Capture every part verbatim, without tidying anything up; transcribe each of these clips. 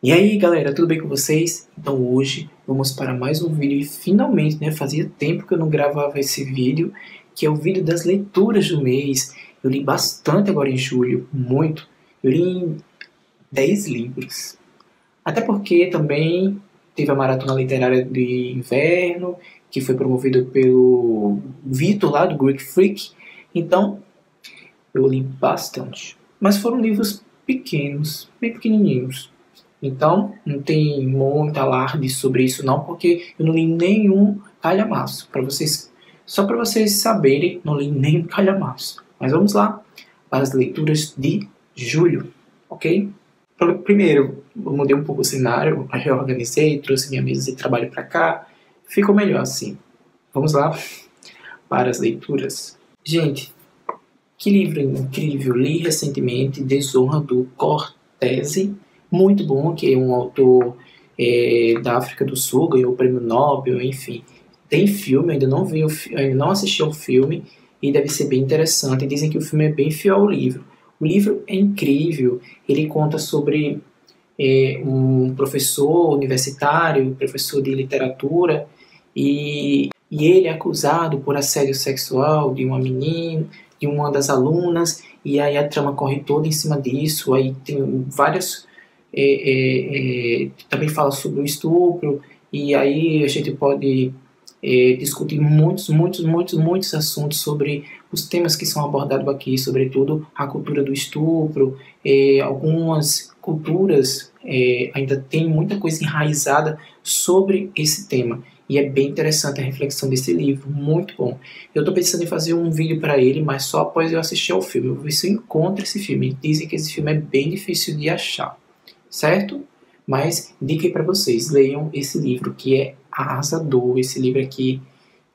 E aí galera, tudo bem com vocês? Então hoje vamos para mais um vídeo e finalmente, né, fazia tempo que eu não gravava esse vídeo, que é o vídeo das leituras do mês. Eu li bastante agora em julho, muito. Eu li dez livros. Até porque também teve a maratona literária de inverno, que foi promovido pelo Vitor lá do Greek Freak. Então, eu li bastante. Mas foram livros pequenos, bem pequenininhos. Então, não tem muito alarde sobre isso não, porque eu não li nenhum calhamaço. Pra vocês, só para vocês saberem, não li nenhum calhamaço. Mas vamos lá para as leituras de julho, ok? Primeiro, eu mudei um pouco o cenário, reorganizei, trouxe minha mesa de trabalho para cá. Ficou melhor assim. Vamos lá para as leituras. Gente, que livro incrível. Li recentemente Desonra do Cortese. Muito bom, que é um autor é, da África do Sul, ganhou o prêmio Nobel, enfim. Tem filme, ainda não vi, ainda não assisti ao filme e deve ser bem interessante. Dizem que o filme é bem fiel ao livro. O livro é incrível, ele conta sobre é, um professor universitário, professor de literatura, e, e ele é acusado por assédio sexual de uma menina, de uma das alunas, e aí a trama corre toda em cima disso. Aí tem várias... É, é, é, também fala sobre o estupro, e aí a gente pode é, discutir muitos, muitos, muitos, muitos assuntos sobre os temas que são abordados aqui, sobretudo a cultura do estupro. É, algumas culturas é, ainda tem muita coisa enraizada sobre esse tema, e é bem interessante a reflexão desse livro, muito bom. Eu estou pensando em fazer um vídeo para ele, mas só após eu assistir ao filme. Eu vou ver se eu encontro esse filme. Dizem que esse filme é bem difícil de achar, certo? Mas dica aí pra vocês, leiam esse livro, que é arrasador. Esse livro aqui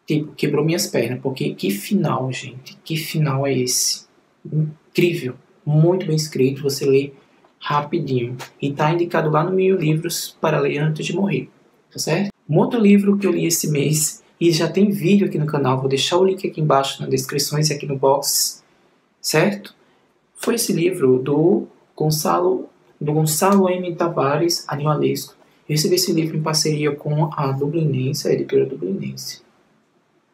tipo, quebrou minhas pernas, porque que final, gente, que final é esse? Incrível, muito bem escrito, você lê rapidinho, e tá indicado lá no Mil Livros para ler antes de morrer, tá certo? Um outro livro que eu li esse mês, e já tem vídeo aqui no canal, vou deixar o link aqui embaixo nas descrições e aqui no box, certo? Foi esse livro do Gonçalo do Gonçalo M. Tavares, Animalesco. Eu recebi esse livro em parceria com a Dublinense, a editora Dublinense.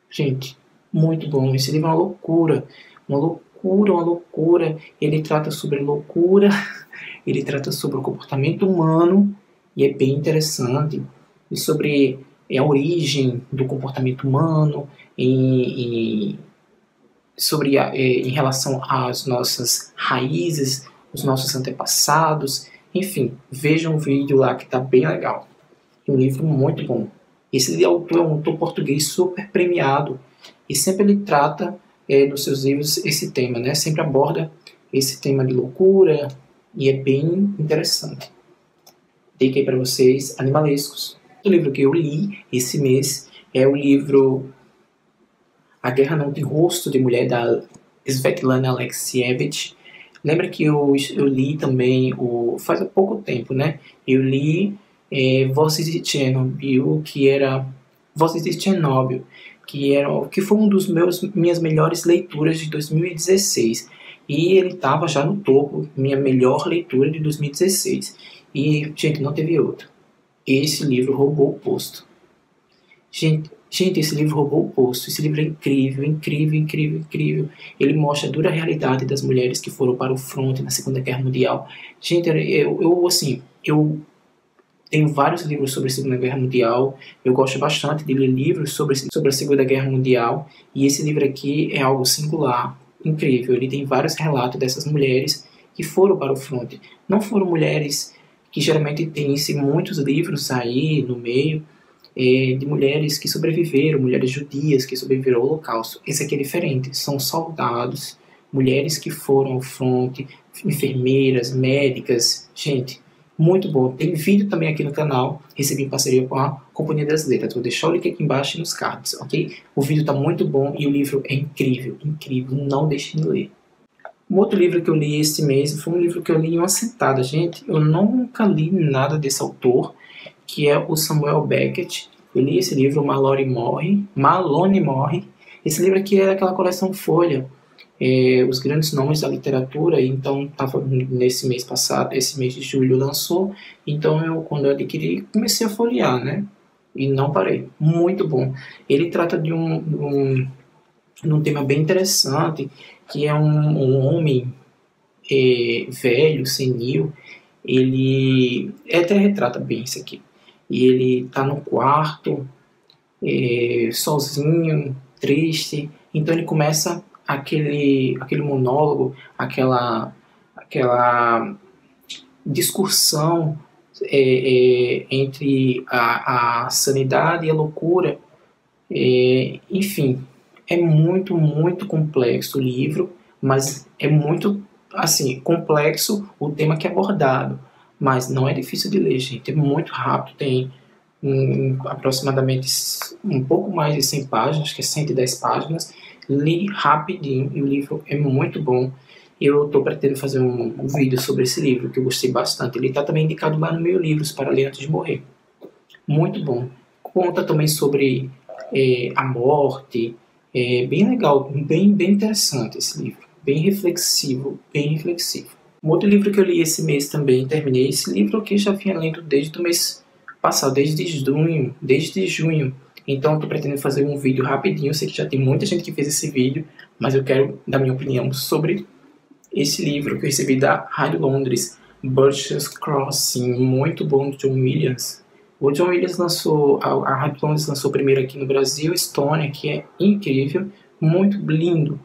Gente, muito bom. Esse livro é uma loucura. Uma loucura, uma loucura. Ele trata sobre loucura, ele trata sobre o comportamento humano, e é bem interessante. E sobre a origem do comportamento humano, e, e sobre a, em relação às nossas raízes, os nossos antepassados, enfim, vejam o vídeo lá que tá bem legal. Um livro muito bom. Esse autor é um autor português super premiado, e sempre ele trata é, nos seus livros esse tema, né? Sempre aborda esse tema de loucura, e é bem interessante. Dica aí para vocês, Animalescos. O livro que eu li esse mês é o livro A Guerra Não Tem Rosto, de Mulher, da Svetlana Alexievich. Lembra que eu, eu li também, o, faz pouco tempo, né? Eu li é, Vozes de Chernobyl, que era Vozes de Chernobyl, que era que foi um dos meus minhas melhores leituras de dois mil e dezesseis. E ele estava já no topo, minha melhor leitura de dois mil e dezesseis. E gente, não teve outra. Esse livro roubou o posto. Gente, Gente, esse livro roubou o posto. Esse livro é incrível, incrível, incrível, incrível. Ele mostra a dura realidade das mulheres que foram para o fronte na Segunda Guerra Mundial. Gente, eu, eu assim, eu tenho vários livros sobre a Segunda Guerra Mundial. Eu gosto bastante de ler livros sobre, sobre a Segunda Guerra Mundial. E esse livro aqui é algo singular, incrível. Ele tem vários relatos dessas mulheres que foram para o fronte. Não foram mulheres que geralmente tem muitos livros aí no meio, de mulheres que sobreviveram, mulheres judias que sobreviveram ao Holocausto. Esse aqui é diferente, são soldados, mulheres que foram ao fronte, enfermeiras, médicas. Gente, muito bom. Tem vídeo também aqui no canal, recebi em parceria com a Companhia das Letras. Vou deixar o link aqui embaixo e nos cards, ok? O vídeo tá muito bom e o livro é incrível, incrível, não deixem de ler. Um outro livro que eu li esse mês foi um livro que eu li em uma sentada, gente. Eu nunca li nada desse autor, que é o Samuel Beckett. Eu li esse livro, Malone Morre. Malone Morre. Esse livro aqui é daquela coleção Folha. é, os grandes nomes da literatura. Então, tava nesse mês passado, esse mês de julho lançou. Então, eu, quando eu adquiri, comecei a folhear, né? E não parei. Muito bom. Ele trata de um, de um, de um tema bem interessante, que é um, um homem é, velho, senil. Ele até retrata bem isso aqui. E ele está no quarto, é, sozinho, triste. Então ele começa aquele, aquele monólogo, aquela, aquela discussão é, é, entre a, a sanidade e a loucura. É, enfim, é muito, muito complexo o livro, mas é muito assim, complexo o tema que é abordado. Mas não é difícil de ler, gente. É muito rápido. Tem um, aproximadamente um pouco mais de cem páginas, acho que é cento e dez páginas. Li rapidinho e o livro é muito bom. Eu estou pretendendo fazer um, um vídeo sobre esse livro, que eu gostei bastante. Ele está também indicado lá no meu Livros para Ler Antes de Morrer. Muito bom. Conta também sobre é, a morte. É bem legal, bem, bem interessante esse livro. Bem reflexivo, bem reflexivo. Um outro livro que eu li esse mês também, terminei esse livro que já vinha lendo desde o mês passado, desde junho, desde junho. Então estou pretendendo fazer um vídeo rapidinho, sei que já tem muita gente que fez esse vídeo, mas eu quero dar minha opinião sobre esse livro que eu recebi da Rádio Londres, Butcher's Crossing, muito bom, do John Williams. O John Williams lançou, a Rádio Londres lançou primeiro aqui no Brasil, Estônia, que é incrível, muito lindo.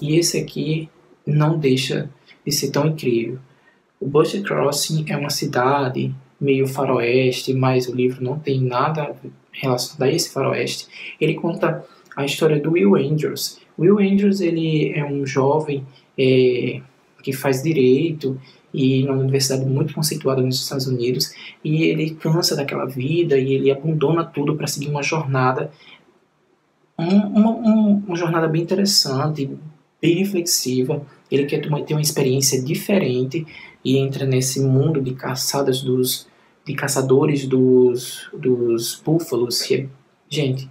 E esse aqui não deixa de ser tão incrível. O Butcher's Crossing é uma cidade meio faroeste, mas o livro não tem nada relacionado a esse faroeste. Ele conta a história do Will Andrews. Will Andrews, ele é um jovem é, que faz direito e numa universidade muito conceituada nos Estados Unidos, e ele cansa daquela vida e ele abandona tudo para seguir uma jornada, um, uma, um, uma jornada bem interessante, bem reflexiva. Ele quer ter uma experiência diferente e entra nesse mundo de caçadas dos de caçadores dos, dos búfalos. Gente,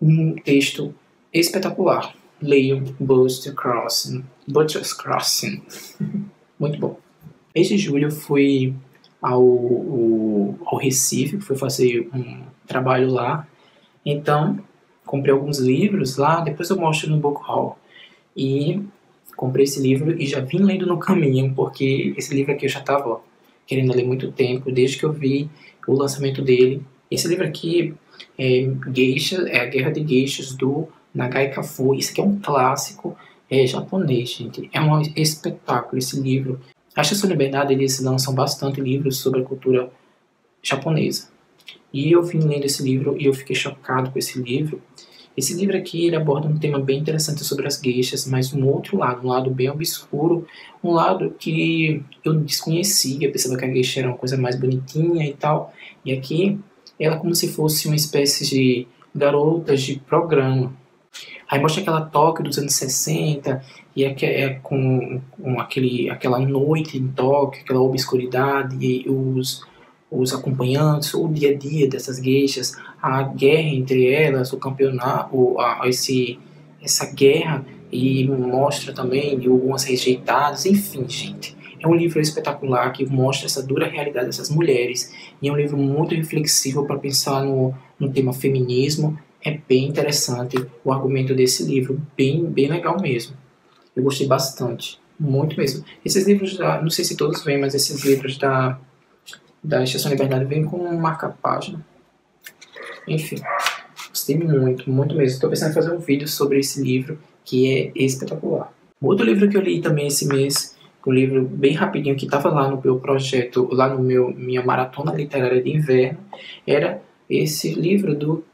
um texto espetacular. Leiam Butcher's Crossing. Butcher's Crossing. Muito bom. Este julho eu fui ao, ao, ao Recife, fui fazer um trabalho lá. Então, comprei alguns livros lá, depois eu mostro no Book Haul. E comprei esse livro e já vim lendo no caminho, porque esse livro aqui eu já estava querendo ler muito tempo, desde que eu vi o lançamento dele. Esse livro aqui é, Geisha, é A Guerra de Geishas, do Nagai Kafu. Isso aqui é um clássico é, japonês, gente. É um espetáculo esse livro. A Estação Liberdade, eles lançam bastante livros sobre a cultura japonesa. E eu vim lendo esse livro e eu fiquei chocado com esse livro. Esse livro aqui, ele aborda um tema bem interessante sobre as geishas, mas um outro lado, um lado bem obscuro, um lado que eu desconhecia, pensava que a geisha era uma coisa mais bonitinha e tal, e aqui ela é como se fosse uma espécie de garotas de programa. Aí mostra aquela Tóquio dos anos sessenta, e é, é com, com aquele, aquela noite em Tóquio, aquela obscuridade, e os... os acompanhantes, o dia a dia dessas gueixas, a guerra entre elas, o campeonato, o, a, esse, essa guerra, e mostra também algumas rejeitadas, enfim, gente. É um livro espetacular que mostra essa dura realidade dessas mulheres, e é um livro muito reflexivo para pensar no, no tema feminismo. É bem interessante o argumento desse livro, bem, bem legal mesmo. Eu gostei bastante, muito mesmo. Esses livros, da, não sei se todos vêm, mas esses livros da... da Estação Liberdade vem com um marca-página. Enfim, gostei muito, muito mesmo. Estou pensando em fazer um vídeo sobre esse livro, que é espetacular. Outro livro que eu li também esse mês, um livro bem rapidinho, que estava lá no meu projeto, lá no meu minha maratona literária de inverno, era esse livro do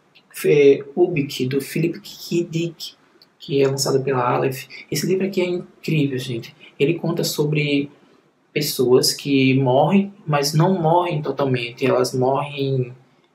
é, Ubik, do Philip K Dick, que é lançado pela Aleph. Esse livro aqui é incrível, gente. Ele conta sobre pessoas que morrem, mas não morrem totalmente, elas morrem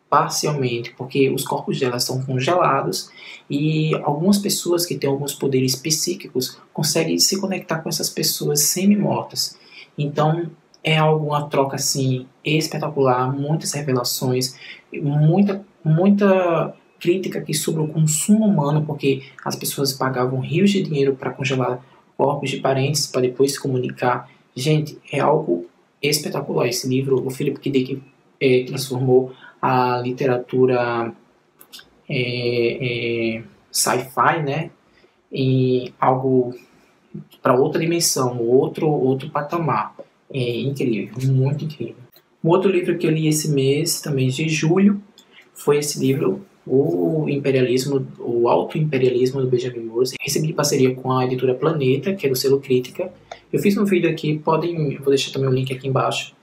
parcialmente, porque os corpos delas são congelados, e algumas pessoas que têm alguns poderes psíquicos conseguem se conectar com essas pessoas semi-mortas. Então é alguma troca assim espetacular, muitas revelações, muita, muita crítica aqui sobre o consumo humano, porque as pessoas pagavam rios de dinheiro para congelar corpos de parentes para depois se comunicar. Gente, é algo espetacular esse livro. O Philip K Dick é, transformou a literatura é, é, sci-fi, né, em algo para outra dimensão, outro, outro patamar. É incrível, muito incrível. Um outro livro que eu li esse mês, também de julho, foi esse livro, O Imperialismo, o Autoimperialismo do Benjamin Moore. Recebi de parceria com a editora Planeta, que é do selo Crítica. Eu fiz um vídeo aqui, podem, vou deixar também o link aqui embaixo.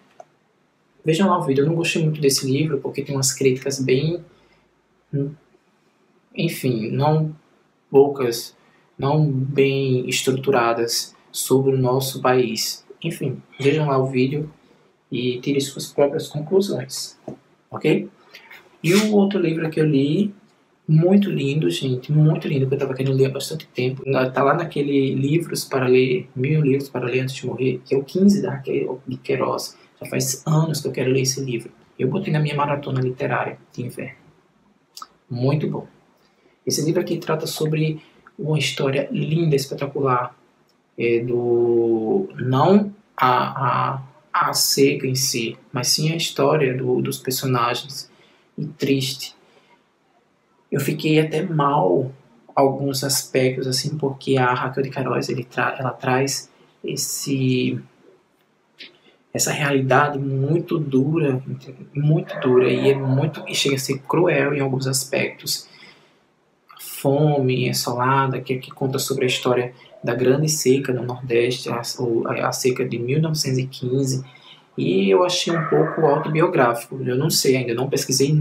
Vejam lá o vídeo. Eu não gostei muito desse livro, porque tem umas críticas bem... Enfim, não poucas, não bem estruturadas sobre o nosso país. Enfim, vejam lá o vídeo e tirem suas próprias conclusões, ok? E o outro livro que eu li, muito lindo, gente, muito lindo, que eu estava querendo ler há bastante tempo. Está lá naquele livros para ler, mil livros para ler antes de morrer, que é o quinze da Raquel de Caróis. Já faz anos que eu quero ler esse livro. Eu botei na minha maratona literária de inverno. Muito bom. Esse livro aqui trata sobre uma história linda, espetacular, é do não a... a a seca em si, mas sim a história do, dos personagens, e triste. Eu fiquei até mal alguns aspectos, assim, porque a Raquel de Caróis, ele tra ela traz esse, essa realidade muito dura, muito dura, e é muito, e chega a ser cruel em alguns aspectos. A fome assolada, que, que conta sobre a história da grande seca no Nordeste, a, a seca de mil novecentos e quinze, e eu achei um pouco autobiográfico. Eu não sei ainda, não pesquisei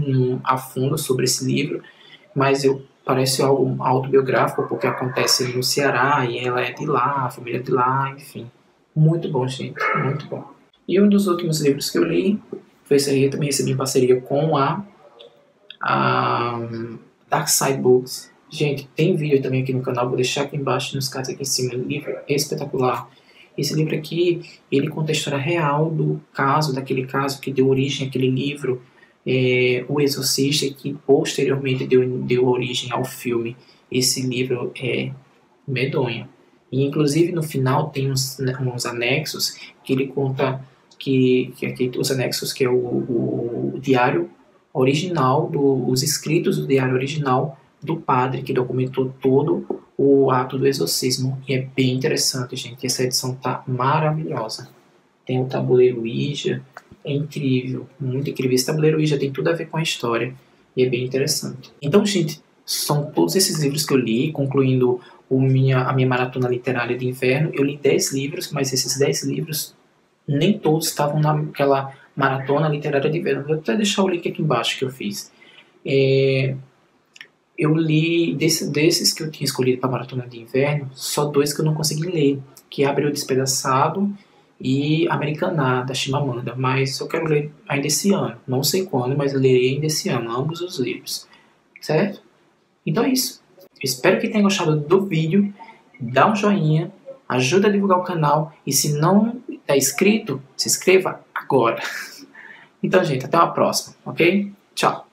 a fundo sobre esse livro, mas eu, parece algo autobiográfico, porque acontece no Ceará, e ela é de lá, a família é de lá, enfim. Muito bom, gente, muito bom. E um dos últimos livros que eu li, foi esse aí, eu também recebi em parceria com a, a Dark Side Books. Gente, tem vídeo também aqui no canal, vou deixar aqui embaixo, nos cards aqui em cima, um livro espetacular. Esse livro aqui, ele conta a história real do caso, daquele caso que deu origem àquele livro, é, O Exorcista, que posteriormente deu, deu origem ao filme. Esse livro é medonho. E, inclusive, no final tem uns, uns anexos que ele conta, que, que aqui, os anexos que é o, o, o diário original, do, os escritos do diário original, do padre que documentou todo o ato do exorcismo, e é bem interessante, gente. Essa edição tá maravilhosa. Tem o tabuleiro Ouija, é incrível, muito incrível. Esse tabuleiro Ouija tem tudo a ver com a história e é bem interessante. Então, gente, são todos esses livros que eu li, concluindo o minha, a minha maratona literária de inverno. Eu li dez livros, mas esses dez livros nem todos estavam naquela maratona literária de inverno. Vou até deixar o link aqui embaixo que eu fiz. É... Eu li, desse, desses que eu tinha escolhido para a maratona de inverno, só dois que eu não consegui ler, que é Abril Despedaçado e Americaná, da Shimamanda. Mas eu quero ler ainda esse ano, não sei quando, mas eu lerei ainda esse ano, ambos os livros, certo? Então é isso. Eu espero que tenham gostado do vídeo, dá um joinha, ajuda a divulgar o canal, e se não está inscrito, se inscreva agora. Então, gente, até uma próxima, ok? Tchau!